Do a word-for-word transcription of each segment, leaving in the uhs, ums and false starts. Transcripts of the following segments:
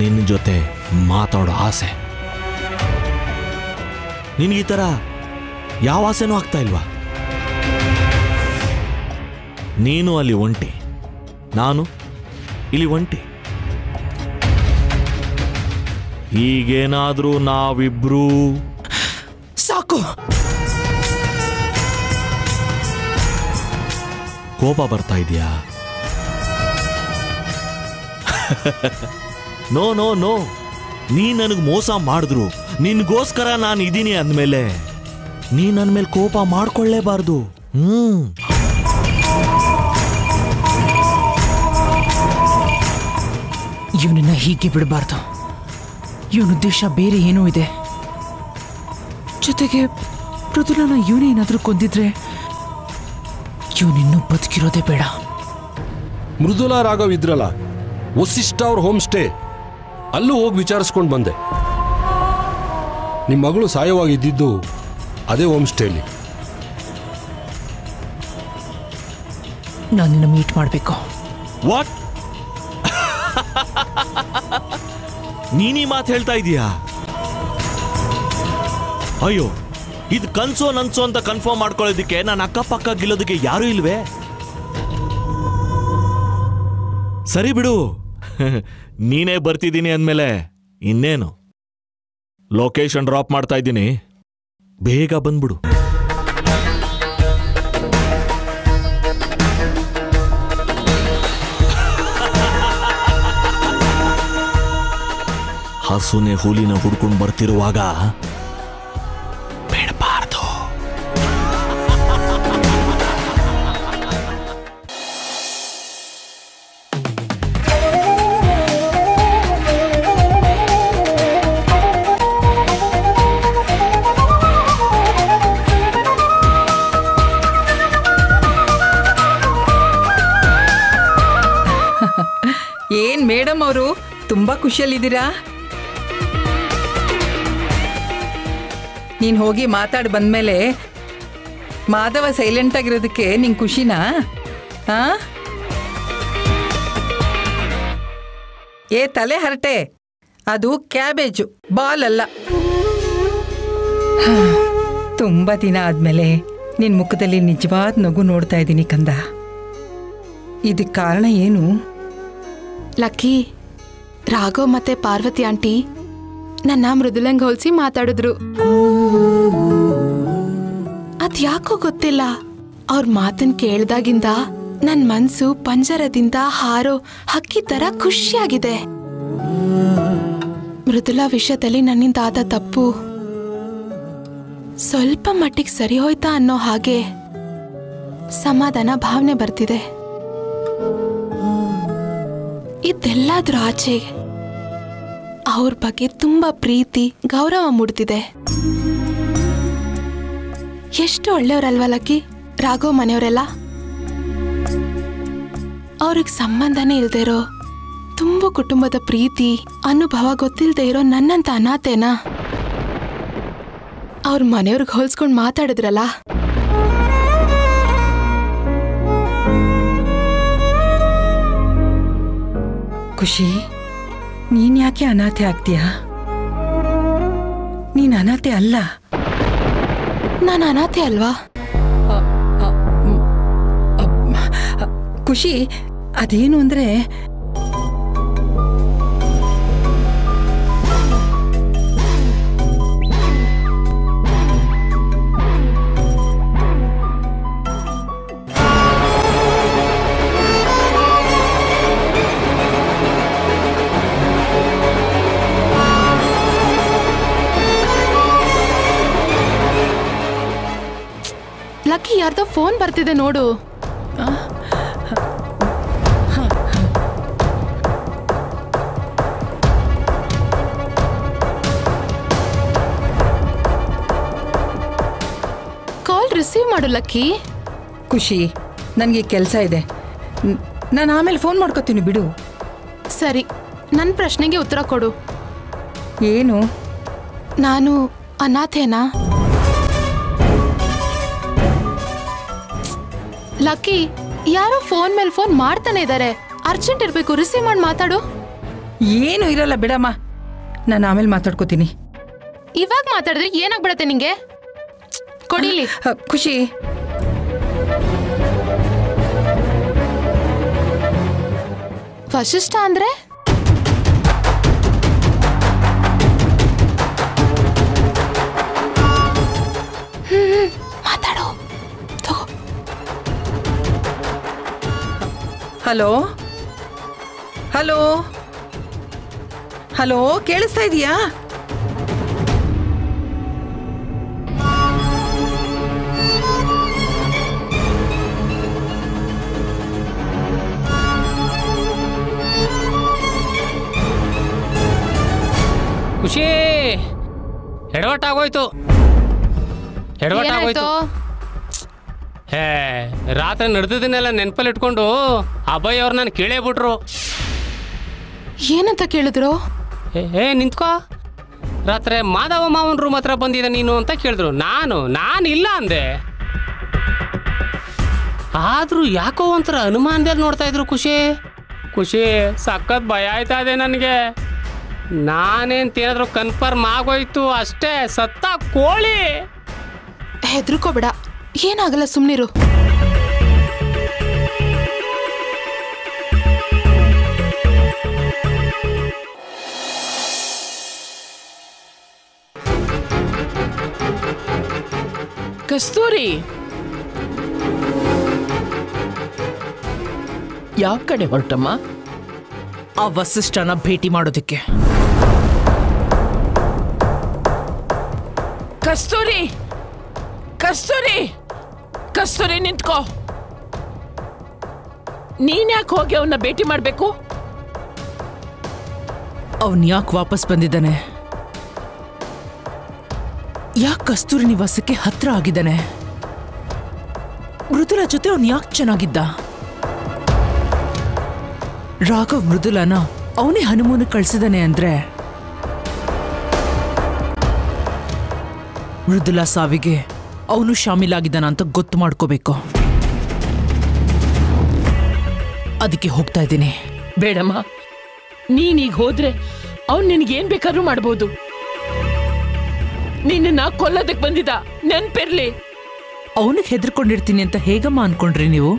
ನಿನ್ನ ಜೊತೆ ಮಾತಾಡೋ ಆಸೆ ನಿನಗೆ ಈ ತರ ಯಾವ ಆಸೆನೂ ಆಗ್ತಾ ಇಲ್ವಾ? ನೀನು ಅಲ್ಲಿ ಒಂಟಿ, ನಾನು ಇಲ್ಲಿ ಒಂಟಿ. ಈಗೇನಾದರೂ ನಾವಿಬ್ರು ಸಾಕು. ಕೋಪ ಬರ್ತಾ ಇದೆಯಾ? ನೋ ನೋ ನೋ, ನೀ ನನಗೆ ಮೋಸ ಮಾಡಿದ್ರು, ನಿನಗೋಸ್ಕರ ನಾನು ಇದ್ದೀನಿ ಅಂದಮೇಲೆ ನೀ ನನ್ನ ಮೇಲೆ ಕೋಪ ಮಾಡ್ಕೊಳ್ಳೇಬಾರ್ದು. ಹ್ಞೂ, ಇವನನ್ನ ಹೀಗೆ ಬಿಡಬಾರ್ದು. ಇವನ ಉದ್ದೇಶ ಬೇರೆ ಏನೂ ಇದೆ. ಜೊತೆಗೆ ಮೃದುಲನ ಇವನೇ ಏನಾದರೂ ಕೊಂದಿದ್ರೆ ಇವನಿನ್ನೂ ಬದುಕಿರೋದೇ ಬೇಡ. ಮೃದುಲಾ ರಾಘವ್ ಇದ್ರಲ್ಲ ವಸಿಷ್ಠ ಅವ್ರ ಹೋಮ್ ಸ್ಟೇ, ಅಲ್ಲೂ ಹೋಗಿ ವಿಚಾರಿಸ್ಕೊಂಡು ಬಂದೆ. ನಿಮ್ಮ ಮಗಳು ಸಾಯವಾಗಿದ್ದು ಅದೇ ಹೋಮ್ ಸ್ಟೇಲಿ. ನಾನು ನಿನ್ನ ಮೀಟ್ ಮಾಡಬೇಕು. ವಾಟ್, ನೀನೀ ಮಾತು ಹೇಳ್ತಾ ಇದೀಯಾ? ಅಯ್ಯೋ, ಇದು ಕನ್ಸೋ ನನ್ಸೋ ಅಂತ ಕನ್ಫರ್ಮ್ ಮಾಡ್ಕೊಳ್ಳೋದಕ್ಕೆ ನಾನು ಅಕ್ಕಪಕ್ಕ ಗಿಲ್ಲೋದಕ್ಕೆ ಯಾರೂ ಇಲ್ವೇ? ಸರಿ ಬಿಡು, ನೀನೇ ಬರ್ತಿದ್ದೀನಿ ಅಂದಮೇಲೆ ಇನ್ನೇನು. ಲೊಕೇಶನ್ ಡ್ರಾಪ್ ಮಾಡ್ತಾ ಇದ್ದೀನಿ, ಬೇಗ ಬಂದ್ಬಿಡು. ಹಸುನೆ ಹುಲಿನ ಹುಡ್ಕೊಂಡು ಬರ್ತಿರುವಾಗ ಬಿಡಬಾರ್ದು. ಏನ್ ಮೇಡಮ್ ಅವರು ತುಂಬಾ ಖುಷಿಯಲ್ಲಿದ್ದೀರಾ? ನೀನು ಹೋಗಿ ಮಾತಾಡಿ ಬಂದಮೇಲೆ ಮಾಧವ ಸೈಲೆಂಟ್ ಆಗಿರೋದಕ್ಕೆ ನಿಂಗೆ ಖುಷಿನಾ? ಹಾಂ, ಏ ತಲೆ ಹರಟೆ, ಅದು ಕ್ಯಾಬೇಜು ಬಾಲ್ ಅಲ್ಲ. ತುಂಬ ದಿನ ಆದಮೇಲೆ ನಿನ್ನ ಮುಖದಲ್ಲಿ ನಿಜವಾದ ನಗು ನೋಡ್ತಾ ಇದ್ದೀನಿ ಕಂದ. ಇದಕ್ಕೆ ಕಾರಣ ಏನು? ಲಕ್ಕಿ, ರಾಘವ್ ಮತ್ತು ಪಾರ್ವತಿ ಆಂಟಿ ನನ್ನ ಮೃದುಲಂಗ ಹೋಲಿಸಿ ಮಾತಾಡಿದ್ರು. ಅದ್ಯಾಕೋ ಗೊತ್ತಿಲ್ಲ, ಅವ್ರ ಮಾತನ್ ಕೇಳ್ದಾಗಿಂದ ನನ್ ಮನ್ಸು ಪಂಜರದಿಂದ ಹಾರೋ ಹಕ್ಕಿ ತರ ಖುಷಿಯಾಗಿದೆ. ಮೃದುಲಾ ವಿಷಯದಲ್ಲಿ ನನ್ನಿಂದ ಆದ ತಪ್ಪು ಸ್ವಲ್ಪ ಮಟ್ಟಿಗೆ ಸರಿ ಹೋಯ್ತಾ ಅನ್ನೋ ಹಾಗೆ ಸಮಾಧಾನ ಭಾವನೆ ಬರ್ತಿದೆ. ಇದೆಲ್ಲಾದ್ರೂ ಆಚೆ ಅವ್ರ ಬಗ್ಗೆ ತುಂಬಾ ಪ್ರೀತಿ ಗೌರವ ಮೂಡ್ತಿದೆ. ಎಷ್ಟು ಒಳ್ಳೆಯವ್ರಲ್ವಾ ಲಕ್ಕಿ ರಾಘವ್ ಮನೆಯವರೆಲ್ಲ? ಅವ್ರಿಗೆ ಸಂಬಂಧನೇ ಇಲ್ದೇ ಇರೋ ತುಂಬ ಕುಟುಂಬದ ಪ್ರೀತಿ ಅನುಭವ ಗೊತ್ತಿಲ್ಲದೆ ಇರೋ ನನ್ನಂತ ಅನಾಥೇನಾ? ಅವ್ರ ಮನೆಯವ್ರಿಗೆ ಹೋಲಿಸ್ಕೊಂಡು ಮಾತಾಡಿದ್ರಲ್ಲ, ಖುಷಿ. ನೀನ್ ಯಾಕೆ ಅನಾಥೆ ಆಗ್ತೀಯ? ನೀನ್ ಅನಾಥೆ ಅಲ್ಲ. ನಾನು ಅನಾಥೆ ಅಲ್ವಾ ಖುಷಿ? ಅದೇನು ಅಂದ್ರೆ, ಲಕ್ಕಿ ಯಾರ್ದೋ ಫೋನ್ ಬರ್ತಿದೆ ನೋಡು. ಕಾಲ್ ರಿಸೀವ್ ಮಾಡು ಲಕ್ಕಿ. ಖುಷಿ, ನನಗೆ ಕೆಲಸ ಇದೆ, ನಾನು ಆಮೇಲೆ ಫೋನ್ ಮಾಡ್ಕೋತೀನಿ ಬಿಡು. ಸರಿ, ನನ್ನ ಪ್ರಶ್ನೆಗೆ ಉತ್ತರ ಕೊಡು. ಏನು? ನಾನು ಅನಾಥೇನಾ? ಲಕ್ಕಿ, ಯಾರೋ ಫೋನ್ ಮೇಲೆ ಫೋನ್ ಮಾಡ್ತಾನೆ ಇದ್ದಾರೆ, ಅರ್ಜೆಂಟ್ ಇರಬೇಕು, ರಿಸೀವ್ ಮಾಡಿ ಮಾತಾಡು. ಏನು ಇರಲ್ಲ ಬಿಡಮ್ಮ, ನಾನು ಆಮೇಲೆ ಮಾತಾಡ್ಕೋತೀನಿ. ಇವಾಗ ಮಾತಾಡಿದ್ರೆ ಏನಾಗ್ಬಿಡತ್ತೆ ನಿಮಗೆ? ಕೊಡಿಲಿ ಖುಷಿ. ವಶಿಷ್ಠ ಅಂದ್ರೆ ಮಾತಾಡೋ. ಹಲೋ ಹಲೋ ಹಲೋ, ಕೇಳಿಸ್ತಾ ಇದೆಯಾ? ಖುಷಿ, ಎಡವಟ್ಟಾಗೋಯ್ತು ಎಡವಟ್ಟಾಗೋಯ್ತು. ಹೇ, ರಾತ್ರಿ ನಡೆದಿದ್ದನ್ನೆಲ್ಲ ನೆನಪಲ್ಲಿ ಇಟ್ಕೊಂಡು ಅಭಯ್ ಅವ್ರು ನಾನು ಕೇಳೇ ಬಿಟ್ರು. ಏನಂತ ಕೇಳಿದ್ರು? ಏ ನಿಂತ್ಕೋ, ರಾತ್ರಿ ಮಾಧವ ಮಾವನ ರೂಮ್ ಹತ್ರ ಬಂದಿದ್ದ ನೀನು ಅಂತ ಕೇಳಿದ್ರು. ನಾನು ನಾನು ಇಲ್ಲ ಅಂದೆ. ಆದರೂ ಯಾಕೋ ಒಂಥರ ಅನುಮಾನದಲ್ಲಿ ನೋಡ್ತಾ ಇದ್ರು. ಖುಷಿ ಖುಷಿ ಸಖತ್ ಭಯ ಆಯ್ತಾ ಇದೆ ನನಗೆ. ನಾನೇಂತ ಏನಾದರೂ ಕನ್ಫರ್ಮ್ ಆಗೋಯ್ತು ಅಷ್ಟೇ. ಸತ್ತ ಕೋಳಿ. ಹೆದರ್ಕೋಬೇಡ, ಏನಾಗಲ್ಲ, ಸುಮ್ಮನಿರು. ಕಸ್ತೂರಿ, ಯಾವ ಕಡೆ ಹೊರಟಮ್ಮ? ಆ ವಸಿಷ್ಠನ ಭೇಟಿ ಮಾಡೋದಕ್ಕೆ. ಕಸ್ತೂರಿ ಕಸ್ತೂರಿ ಕಸ್ತೂರಿ ನಿಂತ್ಕೋ. ನೀನ್ ಯಾಕೆ ಹೋಗಿ ಅವನ್ನ ಭೇಟಿ ಮಾಡಬೇಕು? ಅವನ್ ಯಾಕೆ ವಾಪಸ್ ಬಂದಿದ್ದಾನೆ? ಯಾಕೆ ಕಸ್ತೂರಿ ನಿವಾಸಕ್ಕೆ ಹತ್ರ ಆಗಿದ್ದಾನೆ? ಮೃದುಲ ಜೊತೆ ಅವನು ಯಾಕೆ ಚೆನ್ನಾಗಿದ್ದ? ರಾಘವ್ ಮೃದುಲನ ಅವನೇ ಹನುಮೂನ್ ಕಳಿಸಿದಾನೆ ಅಂದ್ರೆ ಮೃದುಲ ಸಾವಿಗೆ ಅವನು ಶಾಮೀಲಾಗಿದ್ದಾನ ಅಂತ ಗೊತ್ತು ಮಾಡ್ಕೋಬೇಕು. ಅದಕ್ಕೆ ಹೋಗ್ತಾ ಇದ್ದೀನಿ. ಬೇಡಮ್ಮ, ನೀನೀಗ ಹೋದ್ರೆ ಅವನು ನಿನಗೇನ್ ಬೇಕಾದ್ರೂ ಮಾಡ್ಬೋದು. ನಿನ್ನ ಕೊಲ್ಲೋದಕ್ಕೆ ಬಂದಿದ್ದ ನೆನ್ಪಿರ್ಲಿ. ಅವನಿಗೆ ಹೆದರ್ಕೊಂಡಿರ್ತೀನಿ ಅಂತ ಹೇಗಮ್ಮ ಅನ್ಕೊಂಡ್ರಿ ನೀವು?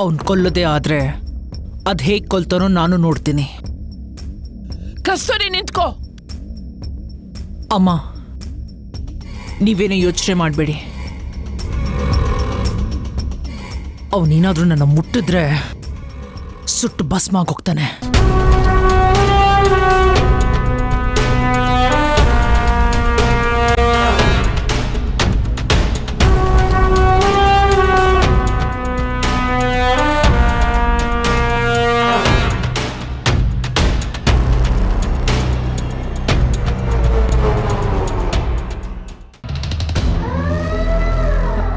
ಅವನ್ ಕೊಲ್ಲೋದೇ ಆದ್ರೆ ಅದ್ ಹೇಗ್ ಕೊಲ್ತಾನೋ ನಾನು ನೋಡ್ತೀನಿ. ಕಸ್ತೂರಿ ನಿಂತ್ಕೋ. ಅಮ್ಮ, ನೀವೇನೋ ಯೋಚನೆ ಮಾಡಬೇಡಿ. ಅವನೇನಾದ್ರೂ ನನ್ನ ಮುಟ್ಟಿದ್ರೆ ಸುಟ್ಟು ಭಸ್ಮ ಆಗೋಗ್ತಾನೆ.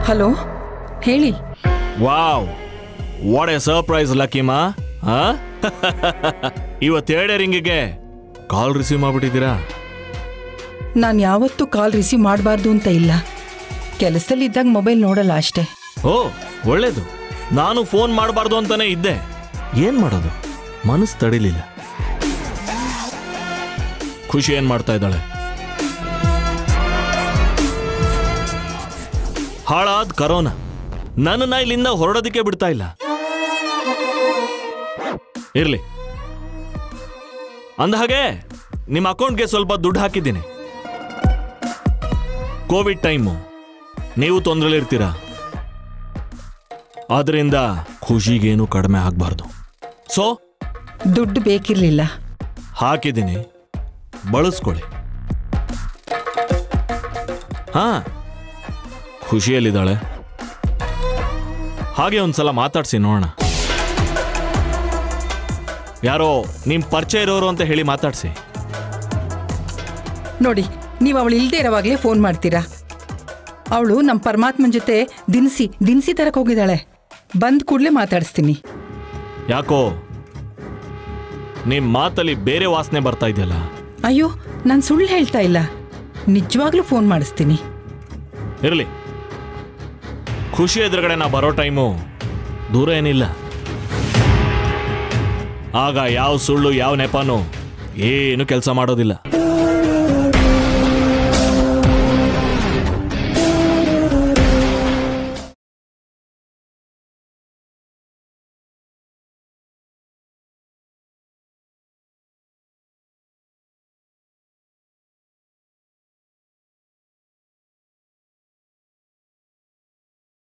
ಹಲೋ ಹೇಳಿ. ವಾವ್, ವಾಟ್ ಎ ಸರ್ಪ್ರೈಸ್ ಲಕ್ಕಿಮಾ. ಇವತ್ತು ಎರಡೇ ರಿಂಗಿಗೆ ಕಾಲ್ ರಿಸೀವ್ ಮಾಡಿಬಿಟ್ಟಿದ್ದೀರಾ? ನಾನು ಯಾವತ್ತೂ ಕಾಲ್ ರಿಸೀವ್ ಮಾಡಬಾರ್ದು ಅಂತ ಇಲ್ಲ, ಕೆಲಸದಲ್ಲಿ ಇದ್ದಾಗ ಮೊಬೈಲ್ ನೋಡಲ್ಲ ಅಷ್ಟೇ. ಓ ಒಳ್ಳೇದು, ನಾನು ಫೋನ್ ಮಾಡಬಾರ್ದು ಅಂತಾನೆ ಇದ್ದೆ. ಏನು ಮಾಡೋದು, ಮನಸ್ಸು ತಡಿಲಿಲ್ಲ. ಖುಷಿ ಏನು ಮಾಡ್ತಾ ಇದ್ದಾಳೆ? ಹಾಳಾದ ಕರೋನಾ ನನ್ನನ್ನ ಇಲ್ಲಿಂದ ಹೊರಡೋದಕ್ಕೆ ಬಿಡ್ತಾ ಇಲ್ಲ. ಇರ್ಲಿ, ಅಂದಹಾಗೆ ನಿಮ್ಮ ಅಕೌಂಟ್ಗೆ ಸ್ವಲ್ಪ ದುಡ್ಡು ಹಾಕಿದ್ದೀನಿ. ಕೋವಿಡ್ ಟೈಮು, ನೀವು ತೊಂದರೆಲಿರ್ತೀರಾ, ಆದ್ರಿಂದ ಖುಷಿಗೇನು ಕಡಿಮೆ ಆಗಬಾರ್ದು. ಸೊ ದುಡ್ಡು ಬೇಕಿರಲಿಲ್ಲ, ಹಾಕಿದ್ದೀನಿ, ಬಳಸ್ಕೊಳ್ಳಿ. ಹಾ, ಖುಷಿಯಲ್ಲಿದ್ದಾಳೆ, ಹಾಗೆ ಒಂದ್ಸಲ ಮಾತಾಡ್ಸಿ ನೋಡೋಣ. ಯಾರೋ ನಿಮ್ಮ ಪರಿಚಯ ಇರೋರು ಅಂತ ಹೇಳಿ ಮಾತಾಡ್ಸಿ ನೋಡಿ. ನೀವು ಅವಳು ಇಲ್ಲದೆ ಇರೋವಾಗಲೇ ಫೋನ್ ಮಾಡ್ತೀರಾ? ಅವಳು ನಮ್ಮ ಪರಮಾತ್ಮನ ಜೊತೆ ದಿನಸಿ ದಿನಸಿ ತರಕ್ಕೆ ಹೋಗಿದ್ದಾಳೆ. ಬಂದ ಕೂಡಲೇ ಮಾತಾಡಿಸ್ತೀನಿ. ಯಾಕೋ ನಿಮ್ಮ ಮಾತಲ್ಲಿ ಬೇರೆ ವಾಸನೆ ಬರ್ತಾ ಇದೆಯಲ್ಲ. ಅಯ್ಯೋ, ನಾನು ಸುಳ್ಳು ಹೇಳ್ತಾ ಇಲ್ಲ, ನಿಜವಾಗ್ಲೂ ಫೋನ್ ಮಾಡಿಸ್ತೀನಿ. ಇರಲಿ, ಖುಷಿ ಎದುರುಗಡೆ ನಾ ಬರೋ ಟೈಮು ದೂರ ಏನಿಲ್ಲ. ಆಗ ಯಾವ ಸುಳ್ಳು ಯಾವ ನೆಪನೋ ಏನು ಕೆಲಸ ಮಾಡೋದಿಲ್ಲ.